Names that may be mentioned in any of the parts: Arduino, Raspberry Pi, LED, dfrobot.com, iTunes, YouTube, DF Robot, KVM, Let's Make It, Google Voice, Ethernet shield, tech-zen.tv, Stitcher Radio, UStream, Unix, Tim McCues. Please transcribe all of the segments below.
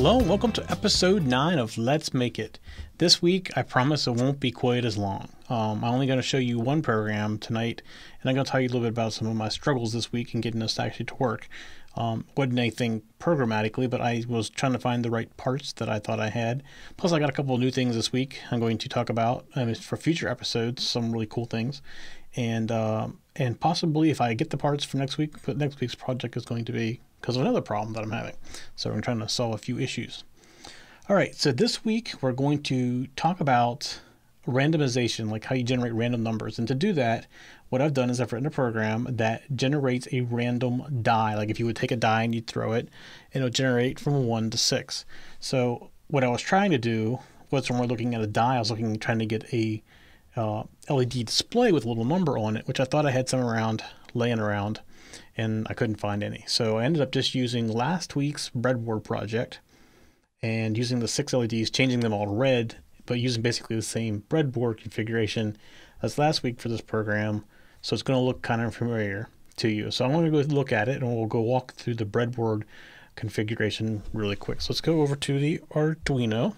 Hello and welcome to episode 9 of Let's Make It. This week, I promise it won't be quite as long. I'm only going to show you one program tonight, and I'm going to tell you a little bit about some of my struggles this week in getting this actually to work. Wasn't anything programmatically, but I was trying to find the right parts that I thought I had. Plus, I got a couple of new things this week I'm going to talk about for future episodes, some really cool things. And possibly, if I get the parts for next week, but next week's project is going to be because of another problem that I'm having. So I'm trying to solve a few issues. All right, so this week we're going to talk about randomization, like how you generate random numbers. And to do that, what I've done is I've written a program that generates a random die. Like if you would take a die and you'd throw it, and it'll generate from 1 to 6. So what I was trying to do was when we're looking at a die, I was trying to get a LED display with a little number on it, which I thought I had some around, laying around, and I couldn't find any. So I ended up just using last week's breadboard project and using the 6 LEDs, changing them all to red, but using basically the same breadboard configuration as last week for this program. So it's going to look kind of familiar to you. So I'm going to go look at it and we'll go walk through the breadboard configuration really quick. So let's go over to the Arduino.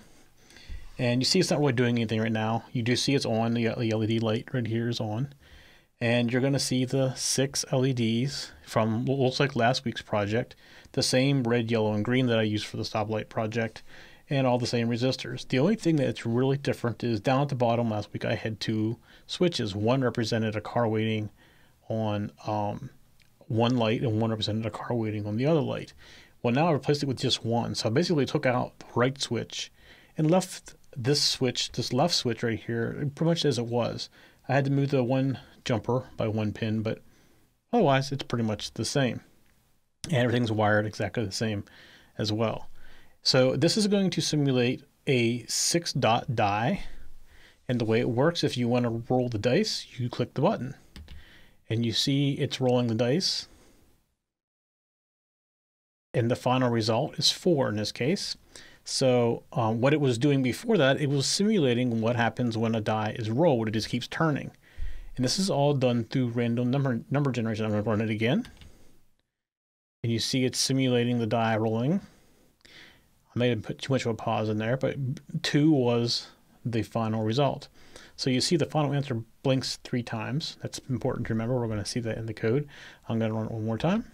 And you see it's not really doing anything right now. You do see it's on, the LED light right here is on. And you're going to see the 6 LEDs from what looks like last week's project, the same red, yellow, and green that I used for the stoplight project, and all the same resistors. The only thing that's really different is down at the bottom last week I had 2 switches. One represented a car waiting on one light, and one represented a car waiting on the other light. Well, now I replaced it with just one. So I basically took out the right switch and left this switch, this left switch right here, pretty much as it was. I had to move the one jumper by 1 pin, but otherwise it's pretty much the same. And everything's wired exactly the same as well. So this is going to simulate a 6-dot die. And the way it works, if you want to roll the dice, you click the button. And you see it's rolling the dice. And the final result is 4 in this case. So what it was doing before that, it was simulating what happens when a die is rolled. It just keeps turning. And this is all done through random number generation. I'm going to run it again. And you see it's simulating the die rolling. I may have put too much of a pause in there, but 2 was the final result. So you see the final answer blinks 3 times. That's important to remember. We're going to see that in the code. I'm going to run it one more time.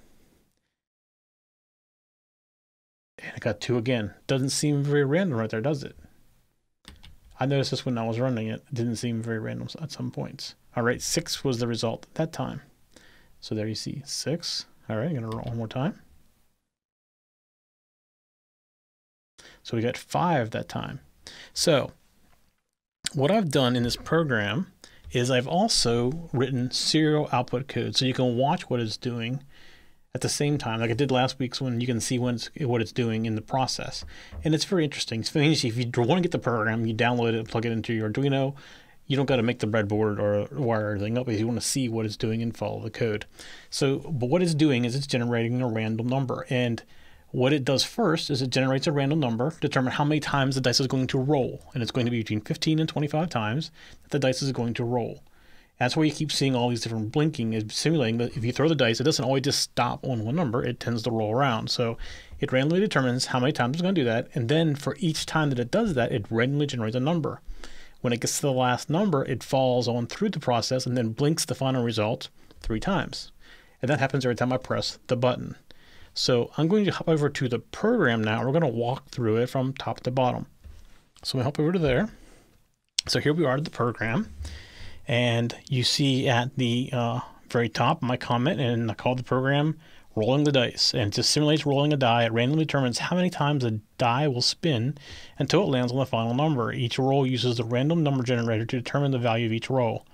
And I got 2 again. Doesn't seem very random right there, does it? I noticed this when I was running it. It didn't seem very random at some points. All right, 6 was the result at that time. So there you see 6. All right, I'm going to roll one more time. So we got 5 that time. So what I've done in this program is I've also written serial output code. So you can watch what it's doing at the same time, like I did last week's one. You can see when what it's doing in the process. And it's very interesting. So if you want to get the program, you download it, plug it into your Arduino. You don't got to make the breadboard or wire everything up. If you want to see what it's doing and follow the code. So, but what it's doing is it's generating a random number. And what it does first is it generates a random number, determine how many times the dice is going to roll. And it's going to be between 15 and 25 times that the dice is going to roll. That's why you keep seeing all these different blinking is simulating that if you throw the dice, it doesn't always just stop on one number. It tends to roll around. So it randomly determines how many times it's going to do that. And then for each time that it does that, it randomly generates a number. When it gets to the last number, it falls on through the process and then blinks the final result 3 times. And that happens every time I press the button. So I'm going to hop over to the program now. We're going to walk through it from top to bottom. So we hop over to there. So here we are at the program. And you see at the very top my comment, and I called the program Rolling the Dice. And it just simulates rolling a die. It randomly determines how many times a die will spin until it lands on the final number. Each roll uses the random number generator to determine the value of each roll.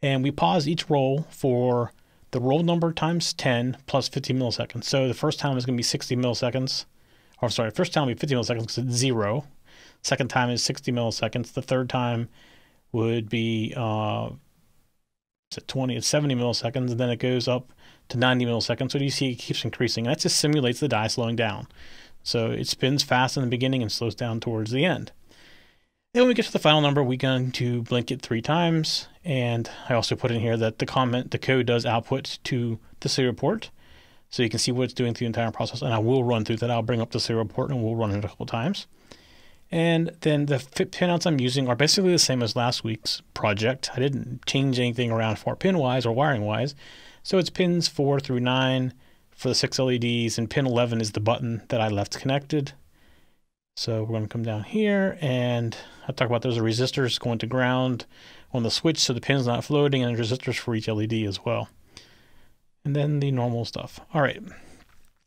And we pause each roll for the roll number times 10 plus 50 milliseconds. So the first time is going to be 60 milliseconds. Or sorry, first time will be 50 milliseconds because it's 0. Second time is 60 milliseconds. The third time would be 70 milliseconds, and then it goes up to 90 milliseconds. So you see it keeps increasing. And that just simulates the die slowing down. So it spins fast in the beginning and slows down towards the end. Then when we get to the final number, we're going to blink it 3 times. And I also put in here that the code does output to the serial port. so you can see what it's doing through the entire process. And I will run through that. I'll bring up the serial port and we'll run it a couple times. And then the pinouts I'm using are basically the same as last week's project. I didn't change anything around for pin-wise or wiring-wise. So it's pins 4 through 9 for the 6 LEDs, and pin 11 is the button that I left connected. So we're going to come down here, and I'll talk about those resistors going to ground on the switch so the pin's not floating, and resistors for each LED as well. And then the normal stuff. All right,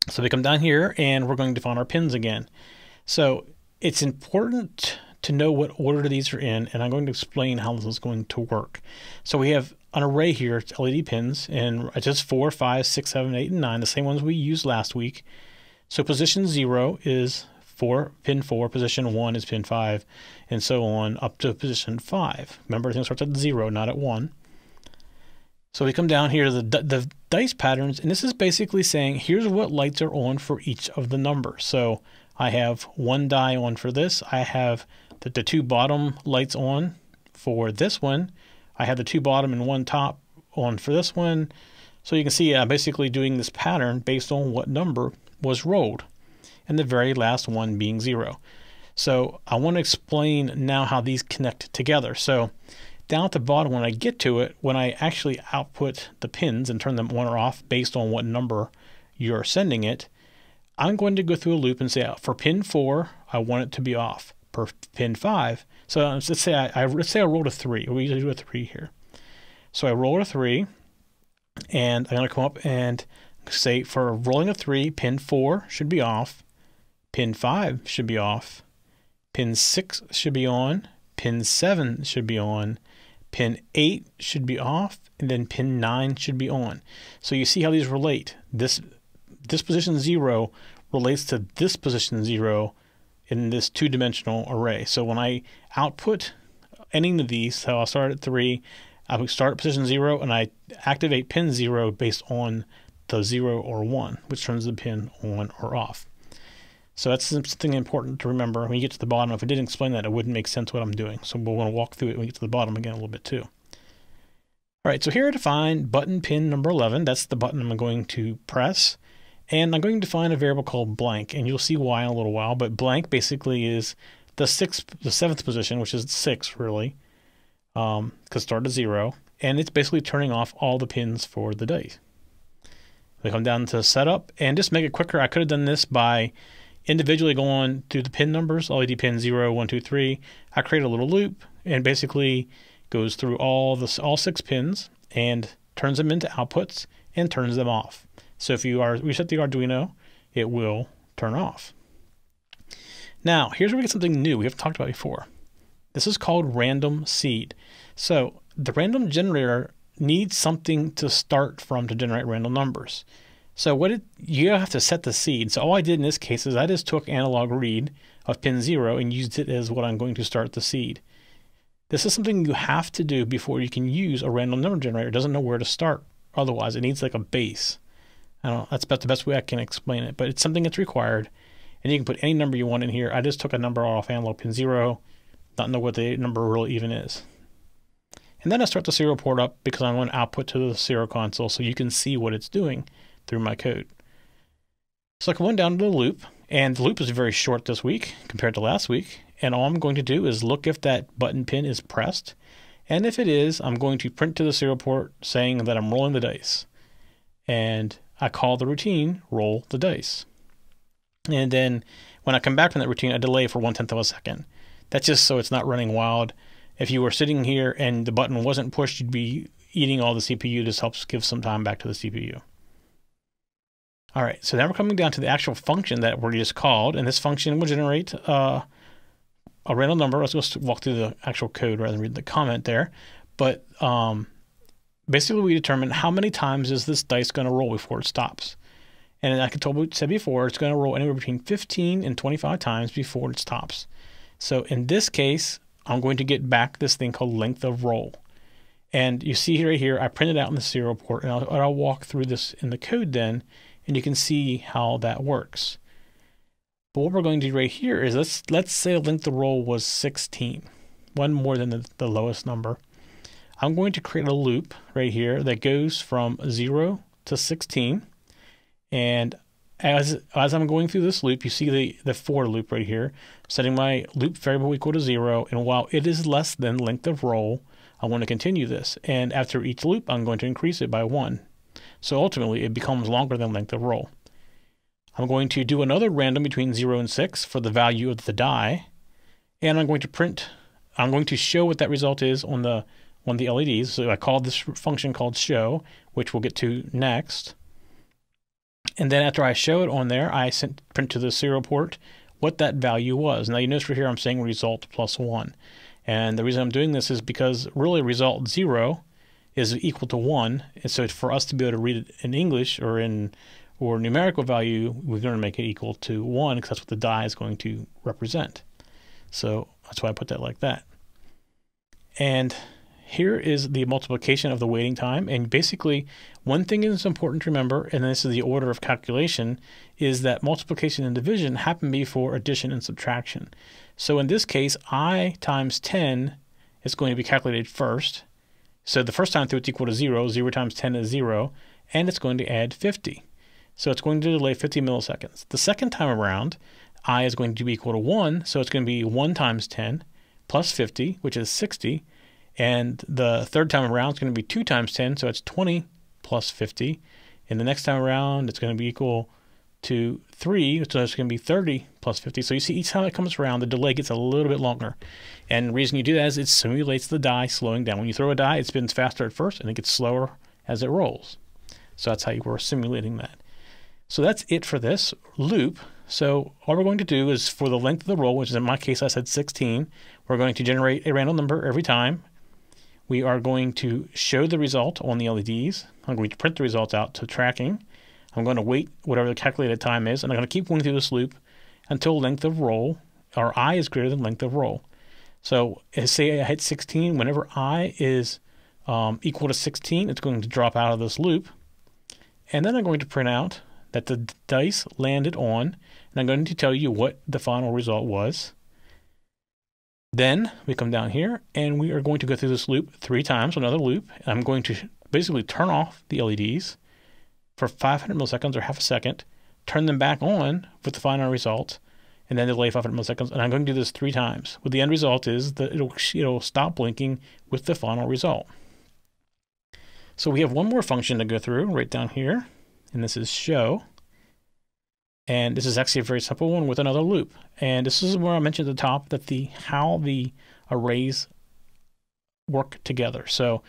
so we come down here, and we're going to define our pins again. So it's important to know what order these are in, and I'm going to explain how this is going to work. So we have an array here, it's LED pins, and it's just 4, 5, 6, 7, 8, and 9, the same ones we used last week. So position 0 is pin 4, position 1 is pin 5, and so on up to position 5. Remember, everything starts at 0, not at 1. So we come down here to the dice patterns, and this is basically saying here's what lights are on for each of the numbers. So I have one die on for this. I have the two bottom lights on for this one. I have the two bottom and one top on for this one. So you can see I'm basically doing this pattern based on what number was rolled, and the very last one being 0. So I want to explain now how these connect together. So down at the bottom, when I get to it, when I actually output the pins and turn them on or off based on what number you're sending it, I'm going to go through a loop and say for pin 4, I want it to be off. For pin 5, so let's say I rolled a 3. We usually do a 3 here. So I roll a 3, and I'm going to come up and say for rolling a 3, pin 4 should be off, pin 5 should be off, pin 6 should be on, pin 7 should be on, pin 8 should be off, and then pin 9 should be on. So you see how these relate. This position 0 relates to this position 0 in this two-dimensional array. So when I output any of these, so I'll start at 3, I would start at position 0, and I activate pin 0 based on the 0 or 1, which turns the pin on or off. So that's something important to remember. When you get to the bottom, if I didn't explain that, it wouldn't make sense what I'm doing. So we'll want to walk through it when we get to the bottom again a little bit too. All right, so here I define button pin number 11. That's the button I'm going to press. And I'm going to define a variable called blank, and you'll see why in a little while, but blank basically is the seventh position, which is 6 really, because start at 0, and it's basically turning off all the pins for the day. We come down to setup, and just make it quicker, I could have done this by individually going through the pin numbers, LED pin 0, 1, 2, 3. I create a little loop, and basically goes through all 6 pins, and turns them into outputs, and turns them off. So if you reset the Arduino, it will turn off. Now, here's where we get something new we haven't talked about before. This is called random seed. So the random generator needs something to start from to generate random numbers. So you have to set the seed. So all I did in this case is I just took analog read of pin 0 and used it as what I'm going to start the seed. This is something you have to do before you can use a random number generator. It doesn't know where to start. Otherwise, it needs like a base. I don't know, that's about the best way I can explain it, but it's something that's required, and you can put any number you want in here. I just took a number off analog pin 0, not know what the number really even is. And then I start the serial port up because I want to output to the serial console so you can see what it's doing through my code. So I went down to the loop, and the loop is very short this week compared to last week, and all I'm going to do is look if that button pin is pressed, and if it is, I'm going to print to the serial port saying that I'm rolling the dice. And I call the routine roll the dice. And then when I come back from that routine, I delay for 1/10 of a second. That's just so it's not running wild. If you were sitting here and the button wasn't pushed, you'd be eating all the CPU. This helps give some time back to the CPU. All right, so now we're coming down to the actual function that we just called, and this function will generate a random number. Let's just walk through the actual code rather than read the comment there. But basically, we determine how many times is this dice going to roll before it stops. And like I said before, it's going to roll anywhere between 15 and 25 times before it stops. So in this case, I'm going to get back this thing called length of roll. And you see right here, I printed out in the serial port, and I'll walk through this in the code then, and you can see how that works. But what we're going to do right here is let's say length of roll was 16, one more than the lowest number. I'm going to create a loop right here that goes from 0 to 16, And as I'm going through this loop, you see the for loop right here, setting my loop variable equal to 0. And while it is less than length of roll, I want to continue this. And after each loop, I'm going to increase it by 1. So ultimately, it becomes longer than length of roll. I'm going to do another random between 0 and 6 for the value of the die. And I'm going to print, I'm going to show what that result is on the LEDs. So I called this function called show, which we'll get to next. And then after I show it on there, I print to the serial port what that value was. Now you notice right here I'm saying result plus 1. And the reason I'm doing this is because really result 0 is equal to 1. And so for us to be able to read it in English or in numerical value, we're going to make it equal to 1 because that's what the die is going to represent. So that's why I put that like that. And here is the multiplication of the waiting time. And basically, one thing is important to remember, and this is the order of calculation, is that multiplication and division happen before addition and subtraction. So in this case, I times 10 is going to be calculated first. So the first time through it's equal to 0. 0 times 10 is 0. And it's going to add 50. So it's going to delay 50 milliseconds. The second time around, I is going to be equal to 1. So it's going to be 1 times 10 plus 50, which is 60. And the third time around it's going to be 2 times 10, so it's 20 plus 50. And the next time around it's going to be equal to 3, so it's going to be 30 plus 50. So you see each time it comes around, the delay gets a little bit longer. And the reason you do that is it simulates the die slowing down. When you throw a die, it spins faster at first and it gets slower as it rolls. So that's how you were simulating that. So that's it for this loop. So all we're going to do is for the length of the roll, which is in my case I said 16, we're going to generate a random number every time. We are going to show the result on the LEDs. I'm going to print the results out to tracking. I'm going to wait whatever the calculated time is, and I'm going to keep going through this loop until length of roll, or I is greater than length of roll. So say I hit 16, whenever I is equal to 16, it's going to drop out of this loop. And then I'm going to print out that the dice landed on, and I'm going to tell you what the final result was. Then we come down here and we are going to go through this loop 3 times, another loop. And I'm going to basically turn off the LEDs for 500 milliseconds or half a second, turn them back on with the final result, and then delay 500 milliseconds. And I'm going to do this 3 times. Well, the end result is that it'll stop blinking with the final result. So we have one more function to go through right down here, and this is show. And this is actually a very simple one with another loop. And this is where I mentioned at the top that how the arrays work together. So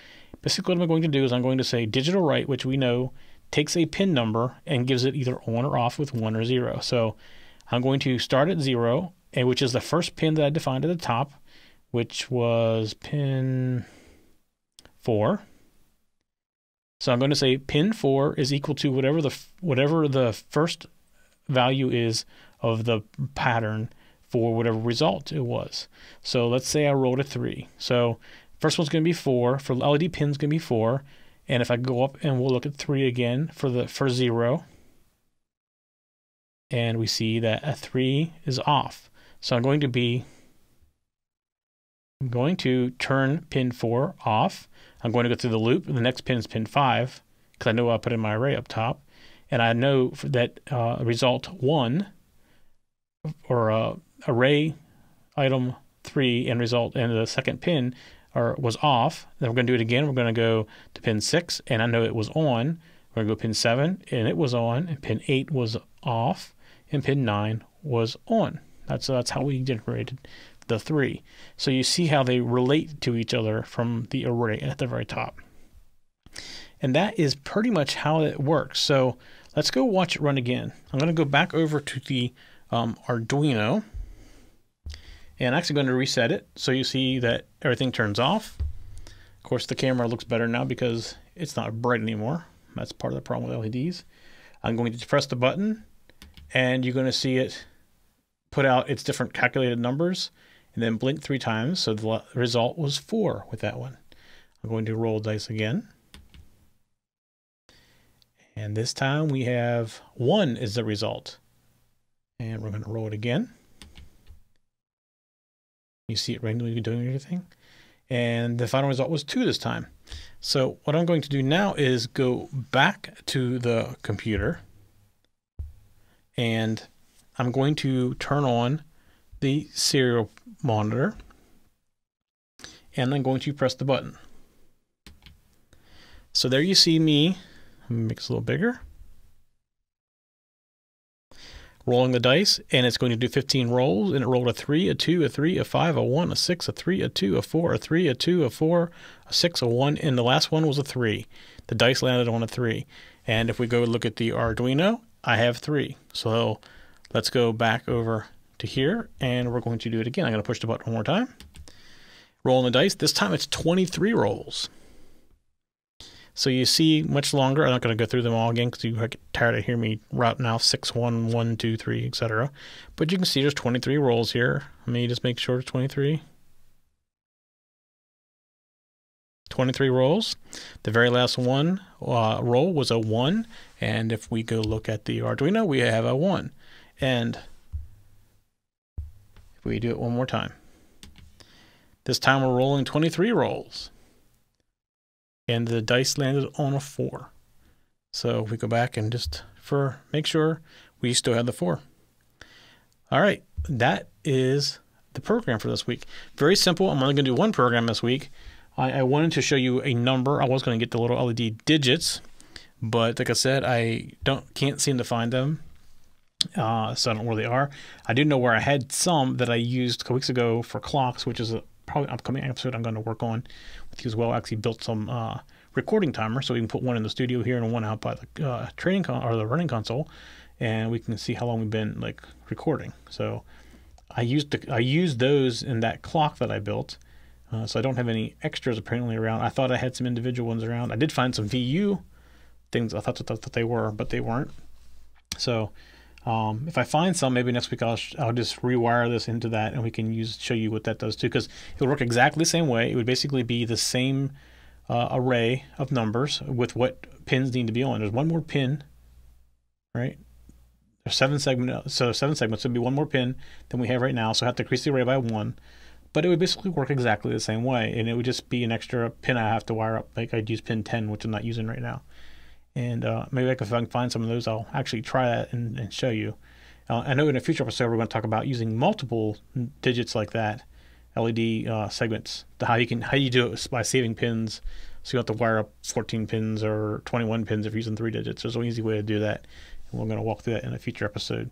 basically what I'm going to do is I'm going to say digital write, which we know takes a pin number and gives it either on or off with 1 or 0. So I'm going to start at 0, and which is the first pin that I defined at the top, which was pin 4. So I'm going to say pin 4 is equal to whatever the first value is of the pattern for whatever result it was. So let's say I rolled a 3. So first one's going to be 4. For LED pins going to be 4. And if I go up and we'll look at 3 again for 0. And we see that a 3 is off. So I'm going to turn pin 4 off. I'm going to go through the loop. The next pin is pin 5 because I know I put in my array up top. And I know that result 1 or array item 3 and result and the second pin was off. Then we're going to do it again. We're going to go to pin 6 and I know it was on. We're going to go pin 7 and it was on. And pin 8 was off and pin 9 was on. That's how we generated the 3. So you see how they relate to each other from the array at the very top. And that is pretty much how it works. So let's go watch it run again. I'm going to go back over to the Arduino. And I'm actually going to reset it. So you see that everything turns off. Of course, the camera looks better now because it's not bright anymore. That's part of the problem with LEDs. I'm going to press the button. And you're going to see it put out its different calculated numbers. And then blink 3 times. So the result was 4 with that one. I'm going to roll dice again. And this time we have 1 is the result. And we're going to roll it again. You see it randomly doing everything. And the final result was 2 this time. So what I'm going to do now is go back to the computer. and I'm going to turn on the serial monitor, and I'm going to press the button. So there you see me, I'm gonna make this a little bigger, rolling the dice, and it's going to do 15 rolls, and it rolled a 3, a 2, a 3, a 5, a 1, a 6, a 3, a 2, a 4, a 3, a 2, a 4, a 6, a 1, and the last one was a 3. The dice landed on a 3. And if we go look at the Arduino, I have 3. So let's go back over to here, and we're going to do it again. I'm going to push the button one more time. Rolling the dice. This time it's 23 rolls. So you see much longer. I'm not going to go through them all again because you get tired of hearing me routing out 6, 1, 1, 2, 3, etc. But you can see there's 23 rolls here. Let me just make sure it's 23. 23 rolls. The very last one roll was a 1. And if we go look at the Arduino, we have a 1. And if we do it one more time, this time we're rolling 23 rolls. And the dice landed on a 4. So if we go back and just make sure we still have the 4. All right, that is the program for this week. Very simple. I'm only going to do one program this week. I wanted to show you a number. I was going to get the little LED digits, but like I said, I can't seem to find them. So I don't know where they are. I do know where I had some that I used a couple weeks ago for clocks, which is probably an upcoming episode I'm going to work on with you as well. I actually built some recording timer, so we can put one in the studio here and one out by the the running console, and we can see how long we've been recording. So I used those in that clock that I built. So I don't have any extras apparently around. I thought I had some individual ones around. I did find some VU things. I thought they were, but they weren't. So if I find some, maybe next week I'll just rewire this into that, and we can show you what that does too, because it'll work exactly the same way. It would basically be the same array of numbers with what pins need to be on. There's one more pin, right? There's 7 segments would be one more pin than we have right now. So I have to increase the array by 1. But it would basically work exactly the same way, and it would just be an extra pin I have to wire up. Like I'd use pin 10, which I'm not using right now. And maybe if I can find some of those, I'll actually try that and show you. I know in a future episode we're going to talk about using multiple digits like that, LED segments. How you do it by saving pins, so you don't have to wire up 14 pins or 21 pins if you're using 3 digits. There's an easy way to do that, and we're going to walk through that in a future episode.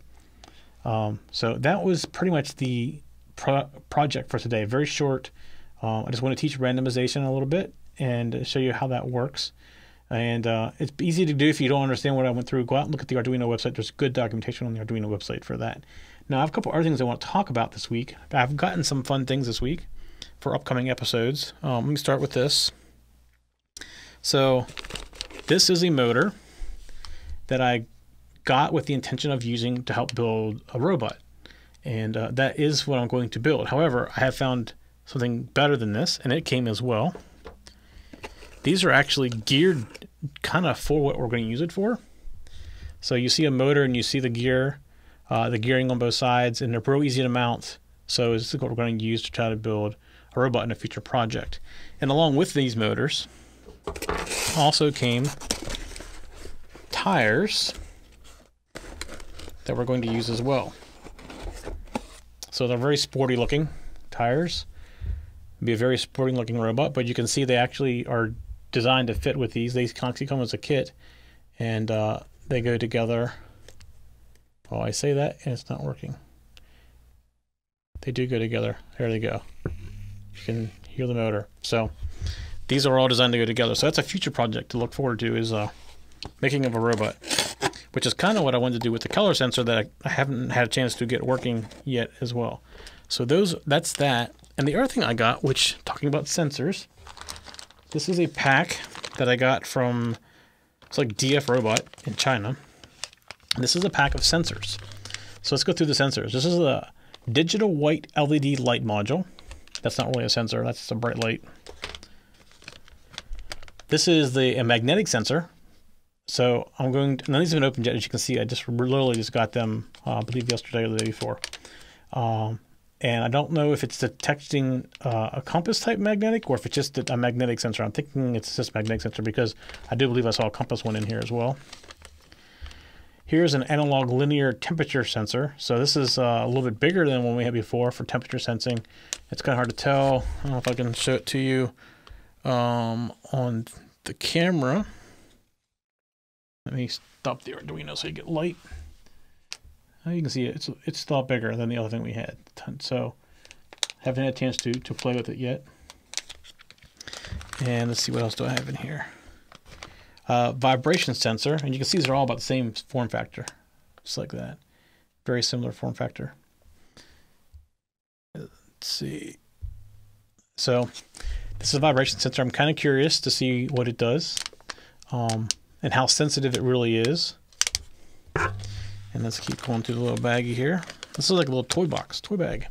So that was pretty much the project for today. Very short. I just want to teach randomization a little bit and show you how that works. And it's easy to do if you don't understand what I went through. Go out and look at the Arduino website. There's good documentation on the Arduino website for that. Now I have a couple other things I want to talk about this week. I've gotten some fun things this week for upcoming episodes. Let me start with this. So this is a motor that I got with the intention of using to help build a robot. And that is what I'm going to build. However, I have found something better than this, and it came as well. These are actually geared kind of for what we're going to use it for. So you see a motor and you see the gear, the gearing on both sides, and they're real easy to mount. So this is what we're going to use to try to build a robot in a future project. And along with these motors also came tires that we're going to use as well. So they're very sporty looking tires. It'd be a very sporting looking robot, but you can see they actually are designed to fit with these. These actually come as a kit, and they go together. Oh, I say that and it's not working. They do go together. There they go. You can hear the motor. So these are all designed to go together. So that's a future project to look forward to, is making of a robot, which is kind of what I wanted to do with the color sensor that I haven't had a chance to get working yet as well. So that's that. And the other thing I got, which, talking about sensors, this is a pack that I got from, it's like DF Robot in China. And this is a pack of sensors. So let's go through the sensors. This is a digital white LED light module. That's not really a sensor, that's just a bright light. This is a magnetic sensor. So I'm going to, none of these have been opened yet, as you can see. I just literally just got them, I believe yesterday or the day before. And I don't know if it's detecting a compass type magnetic, or if it's just a magnetic sensor. I'm thinking it's just magnetic sensor, because I do believe I saw a compass one in here as well. Here's an analog linear temperature sensor. So this is a little bit bigger than one we had before for temperature sensing. It's kind of hard to tell. I don't know if I can show it to you on the camera. Let me stop the Arduino so you get light. You can see it's a lot bigger than the other thing we had. So haven't had a chance to play with it yet. And let's see, what else do I have in here? Vibration sensor, and you can see these are all about the same form factor, just like that. Very similar form factor. Let's see. So this is a vibration sensor. I'm kind of curious to see what it does and how sensitive it really is. And let's keep going through the little baggie here. This is like a little toy box, toy bag.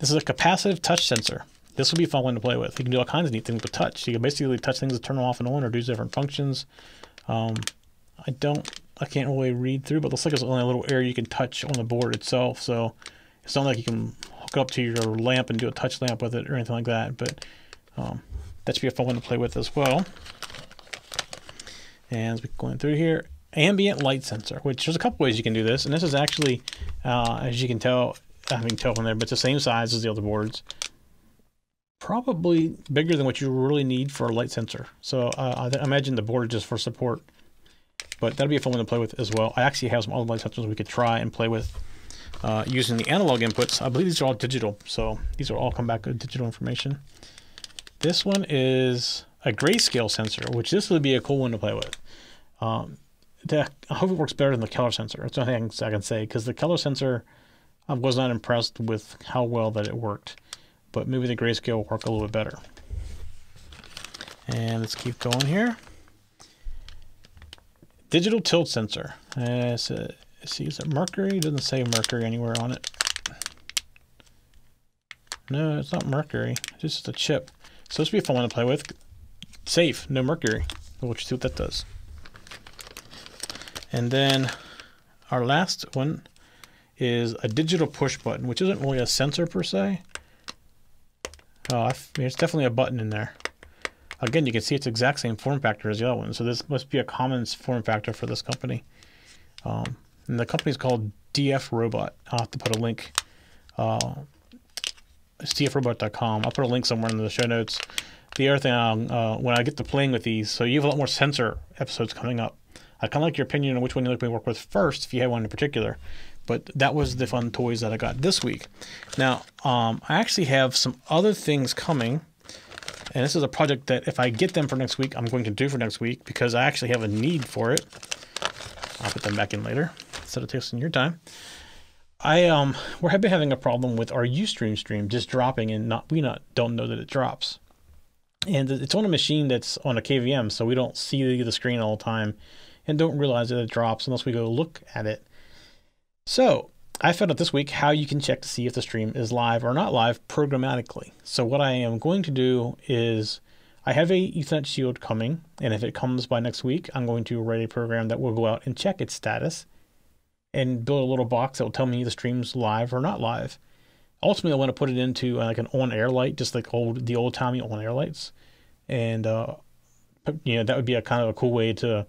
This is a capacitive touch sensor. This will be a fun one to play with. You can do all kinds of neat things with touch. You can basically touch things to turn them off and on or do different functions. I can't really read through, but it looks like it's only a little area you can touch on the board itself. So it's not like you can hook up to your lamp and do a touch lamp with it or anything like that. But that should be a fun one to play with as well. And as we're going through here, ambient light sensor, which there's a couple ways you can do this. And this is actually, as you can tell, I haven't told from there, but it's the same size as the other boards. Probably bigger than what you really need for a light sensor. So I imagine the board is just for support, but that'll be a fun one to play with as well. I actually have some other light sensors we could try and play with using the analog inputs. I believe these are all digital, so these will all come back with digital information. This one is a grayscale sensor, which this would be a cool one to play with. I hope it works better than the color sensor. That's the only thing I can say, because the color sensor, I was not impressed with how well that it worked. But maybe the grayscale will work a little bit better. And let's keep going here. Digital tilt sensor. See, is it mercury? It doesn't say mercury anywhere on it. No, it's not mercury. It's just a chip. So this will be a fun one to play with. Safe, no mercury. We'll see what that does. And then our last one is a digital push button, which isn't really a sensor per se. I mean, it's definitely a button in there. Again, you can see it's the exact same form factor as the other one. So this must be a common form factor for this company. And the company is called DF Robot. I'll have to put a link. It's dfrobot.com. I'll put a link somewhere in the show notes. The other thing, when I get to playing with these, so you have a lot more sensor episodes coming up. I kind of like your opinion on which one you'd like me to work with first, if you had one in particular. But that was the fun toys that I got this week. Now, I actually have some other things coming. And this is a project that if I get them for next week, I'm going to do for next week because I actually have a need for it. I'll put them back in later instead of taking your time. We have been having a problem with our UStream stream just dropping and we don't know that it drops. And it's on a machine that's on a KVM, so we don't see the screen all the time and don't realize that it drops unless we go look at it. So I found out this week how you can check to see if the stream is live or not live programmatically. So what I am going to do is I have a Ethernet shield coming, and if it comes by next week, I'm going to write a program that will go out and check its status and build a little box that will tell me the stream's live or not live. Ultimately, I want to put it into like an on-air light, just like the old-timey on-air lights. And you know, that would be a kind of a cool way to a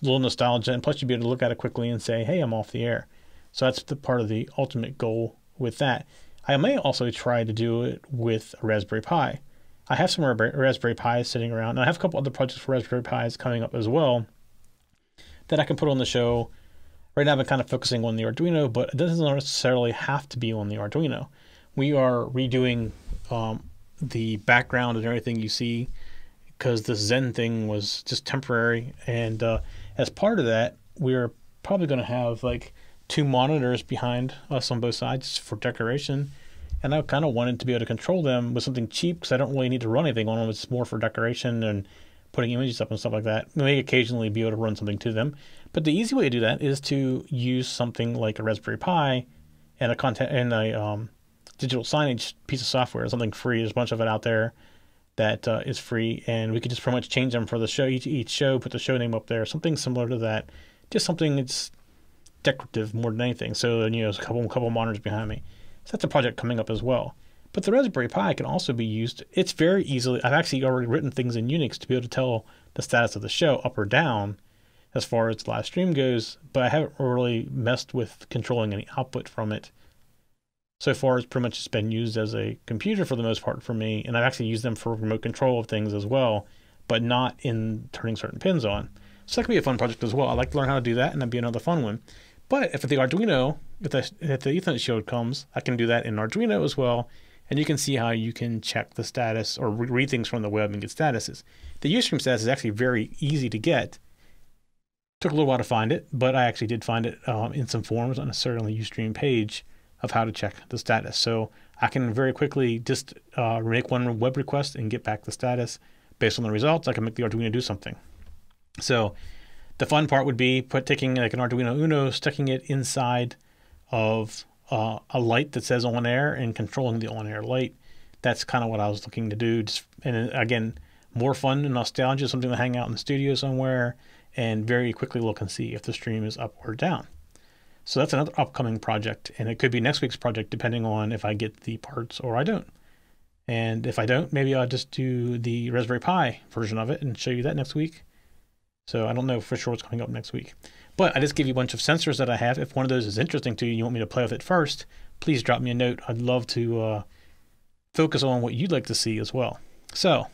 little nostalgia, and plus you'd be able to look at it quickly and say, hey, I'm off the air. So that's the part of the ultimate goal with that. I may also try to do it with a Raspberry Pi. I have some Raspberry Pis sitting around, and I have a couple other projects for Raspberry Pis coming up as well that I can put on the show. Right now I've been kind of focusing on the Arduino, but it doesn't necessarily have to be on the Arduino. We are redoing the background and everything you see because this Zen thing was just temporary. And as part of that, we're probably going to have like 2 monitors behind us on both sides for decoration, and I kind of wanted to be able to control them with something cheap because I don't really need to run anything on them. It's more for decoration and putting images up and stuff like that. We may occasionally be able to run something to them, but the easy way to do that is to use something like a Raspberry Pi and a digital signage piece of software, something free. There's a bunch of it out there that is free, and we could just pretty much change them for the show, each show, put the show name up there, something similar to that, just something that's decorative more than anything. So, you know, there's a couple monitors behind me. So that's a project coming up as well. But the Raspberry Pi can also be used. It's very easily, I've actually already written things in Unix to be able to tell the status of the show up or down. as far as live stream goes, but I haven't really messed with controlling any output from it. So far, it's pretty much just been used as a computer for the most part for me, and I've actually used them for remote control of things as well, but not in turning certain pins on. So that could be a fun project as well. I'd like to learn how to do that, and that'd be another fun one. But if the Arduino, if the Ethernet shield comes, I can do that in Arduino as well, and you can see how you can check the status or read things from the web and get statuses. The UStream status is actually very easy to get. Took a little while to find it, but I actually did find it in some forums on a certain UStream page of how to check the status. So I can very quickly just make one web request and get back the status. Based on the results, I can make the Arduino do something. So the fun part would be taking like an Arduino Uno, sticking it inside of a light that says on air and controlling the on air light. That's kind of what I was looking to do. Just, and again, more fun and nostalgia, something to hang out in the studio somewhere and very quickly look and see if the stream is up or down. So that's another upcoming project, and it could be next week's project depending on if I get the parts or I don't. And if I don't, maybe I'll just do the Raspberry Pi version of it and show you that next week. So I don't know for sure what's coming up next week. But I just give you a bunch of sensors that I have. If one of those is interesting to you and you want me to play with it first, please drop me a note. I'd love to focus on what you'd like to see as well. So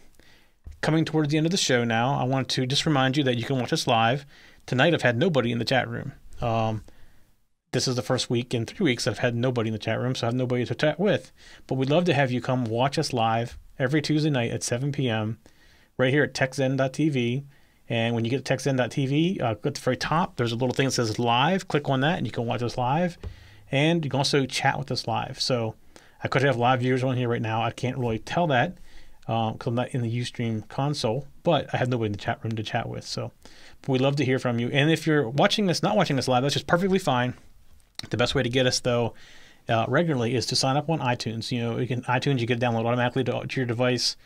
coming towards the end of the show now, I want to just remind you that you can watch us live. Tonight I've had nobody in the chat room. This is the first week in 3 weeks that I've had nobody in the chat room, so I have nobody to chat with. But we'd love to have you come watch us live every Tuesday night at 7 p.m. right here at tech-zen.tv. And when you get to tech-zen.tv, at the very top, there's a little thing that says live. Click on that, and you can watch us live. And you can also chat with us live. So I could have live viewers on here right now. I can't really tell that because I'm not in the UStream console, but I have nobody in the chat room to chat with. So we'd love to hear from you. And if you're watching this, not watching this live, that's just perfectly fine. The best way to get us, though, regularly is to sign up on iTunes. You know, you can, iTunes, you get download automatically to your device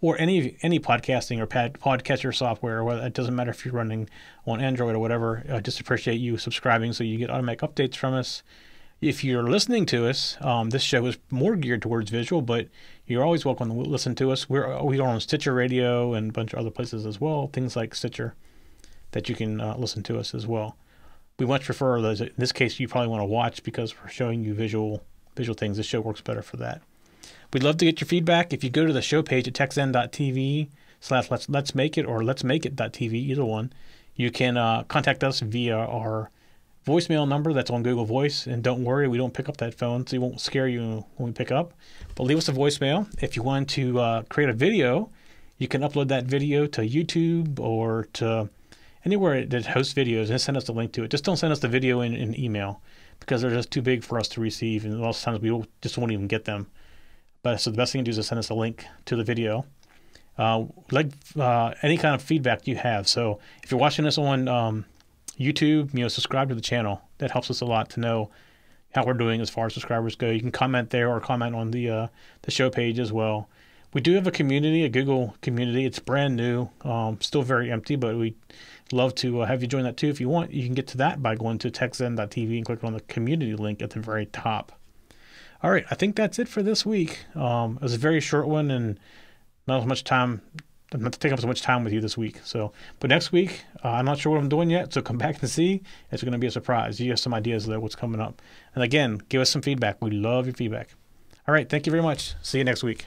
or any podcasting or podcatcher software. Whether, it doesn't matter if you're running on Android or whatever. I just appreciate you subscribing so you get automatic updates from us. If you're listening to us, this show is more geared towards visual, but you're always welcome to listen to us. We are on Stitcher Radio and a bunch of other places as well, things like Stitcher that you can listen to us as well. We much prefer those. In this case, you probably want to watch because we're showing you visual things. This show works better for that. We'd love to get your feedback. If you go to the show page at techzen.tv/let's make it or letsmakeit.tv, either one, you can contact us via our voicemail number that's on Google Voice. And don't worry, we don't pick up that phone, so it won't scare you when we pick up. But leave us a voicemail. If you want to create a video, you can upload that video to YouTube or to anywhere that hosts videos and send us the link to it. Just don't send us the video in an email because they're just too big for us to receive, and lots of times we just won't even get them. But so the best thing to do is to send us a link to the video. Any kind of feedback you have. So if you're watching us on YouTube, you know, subscribe to the channel. That helps us a lot to know how we're doing as far as subscribers go. You can comment there or comment on the show page as well. We do have a community, a Google community. It's brand new, still very empty, but we love to have you join that too. If you want, you can get to that by going to techzen.tv and click on the community link at the very top. All right, I think that's it for this week. It was a very short one and not as much time. I'm not taking up so much time with you this week. So, but next week, I'm not sure what I'm doing yet, so come back and see. It's going to be a surprise. You have some ideas there what's coming up. And again, give us some feedback. We love your feedback. All right, thank you very much. See you next week.